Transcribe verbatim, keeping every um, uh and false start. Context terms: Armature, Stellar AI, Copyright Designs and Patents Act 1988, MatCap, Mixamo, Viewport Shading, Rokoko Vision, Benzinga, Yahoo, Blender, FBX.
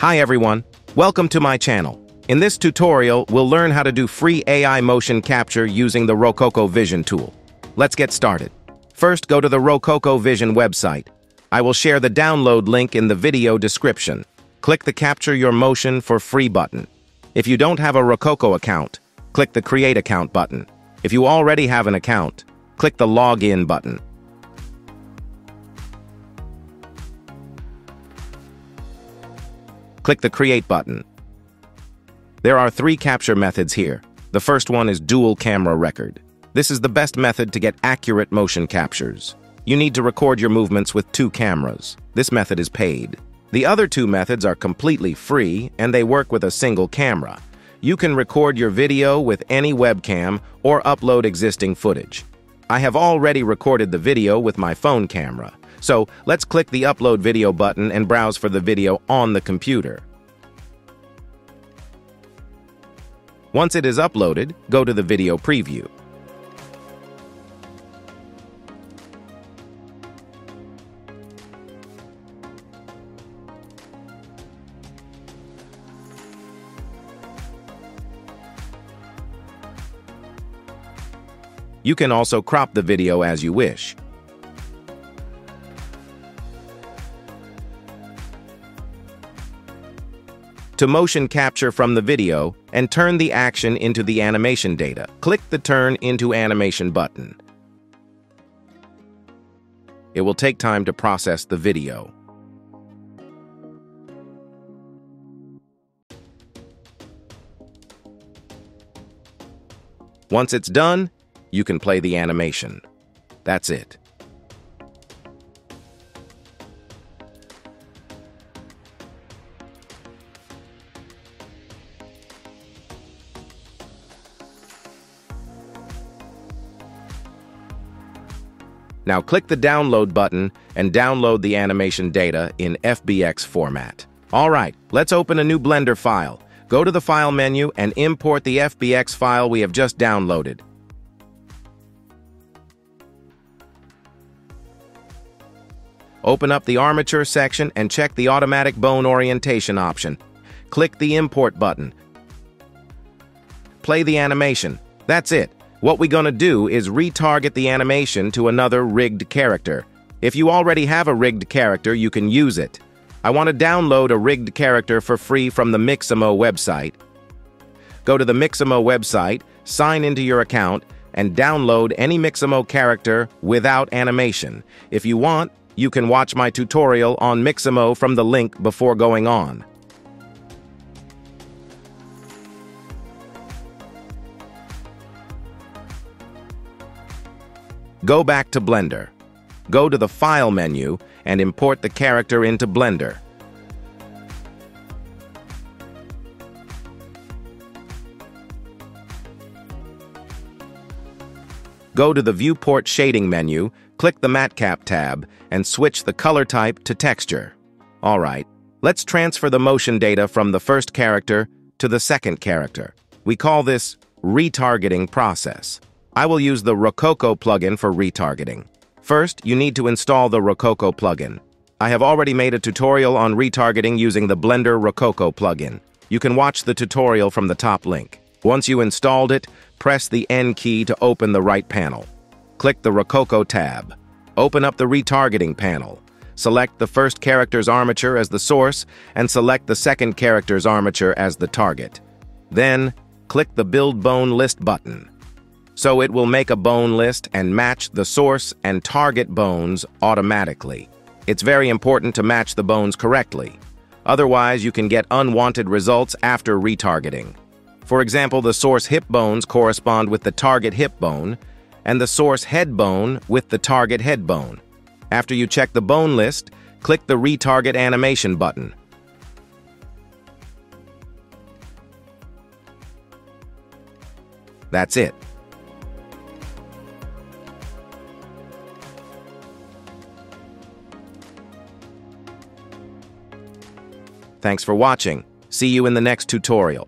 Hi everyone, welcome to my channel. In this tutorial, we'll learn how to do free A I motion capture using the Rokoko Vision tool. Let's get started. First, go to the Rokoko Vision website. I will share the download link in the video description. Click the Capture Your Motion for Free button. If you don't have a Rokoko account, click the Create Account button. If you already have an account, click the Login button. Click the Create button. There are three capture methods here. The first one is dual camera record. This is the best method to get accurate motion captures. You need to record your movements with two cameras. This method is paid. The other two methods are completely free and they work with a single camera. You can record your video with any webcam or upload existing footage. I have already recorded the video with my phone camera. So let's click the Upload Video button and browse for the video on the computer. Once it is uploaded, go to the video preview. You can also crop the video as you wish. To motion capture from the video and turn the action into the animation data, click the Turn into Animation button. It will take time to process the video. Once it's done, you can play the animation. That's it. Now click the download button and download the animation data in F B X format. All right, let's open a new Blender file. Go to the File menu and import the F B X file we have just downloaded. Open up the Armature section and check the Automatic Bone Orientation option. Click the Import button. Play the animation. That's it. What we're gonna do is retarget the animation to another rigged character. If you already have a rigged character, you can use it. I want to download a rigged character for free from the Mixamo website. Go to the Mixamo website, sign into your account, and download any Mixamo character without animation. If you want, you can watch my tutorial on Mixamo from the link before going on. Go back to Blender. Go to the File menu and import the character into Blender. Go to the Viewport Shading menu, click the MatCap tab, and switch the color type to texture. All right, let's transfer the motion data from the first character to the second character. We call this retargeting process. I will use the Rokoko plugin for retargeting. First, you need to install the Rokoko plugin. I have already made a tutorial on retargeting using the Blender Rokoko plugin. You can watch the tutorial from the top link. Once you installed it, press the N key to open the right panel. Click the Rokoko tab. Open up the retargeting panel. Select the first character's armature as the source and select the second character's armature as the target. Then, click the Build Bone List button. So it will make a bone list and match the source and target bones automatically. It's very important to match the bones correctly. Otherwise, you can get unwanted results after retargeting. For example, the source hip bones correspond with the target hip bone, and the source head bone with the target head bone. After you check the bone list, click the Retarget Animation button. That's it. Thanks for watching. See you in the next tutorial.